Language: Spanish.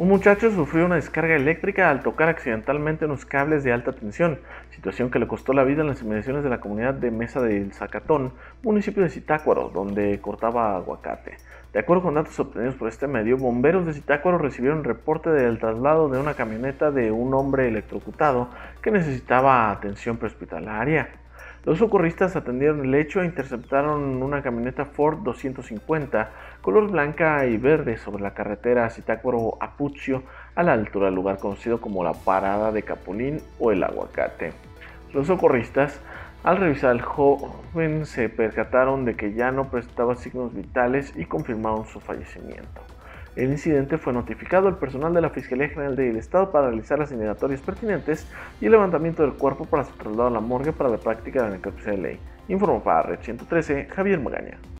Un muchacho sufrió una descarga eléctrica al tocar accidentalmente unos cables de alta tensión, situación que le costó la vida en las inmediaciones de la comunidad de Mesa del Zacatón, municipio de Zitácuaro, donde cortaba aguacate. De acuerdo con datos obtenidos por este medio, bomberos de Zitácuaro recibieron reporte del traslado de una camioneta de un hombre electrocutado que necesitaba atención prehospitalaria. Los socorristas atendieron el hecho e interceptaron una camioneta Ford 250, color blanca y verde, sobre la carretera Zitácuaro-Apuzio, a la altura del lugar conocido como La Parada de Capulín o El Aguacate. Los socorristas, al revisar al joven, se percataron de que ya no presentaba signos vitales y confirmaron su fallecimiento. El incidente fue notificado al personal de la Fiscalía General del Estado para realizar las indagatorias pertinentes y el levantamiento del cuerpo para su traslado a la morgue para la práctica de la necropsia de ley. Informó para Red 113, Javier Magaña.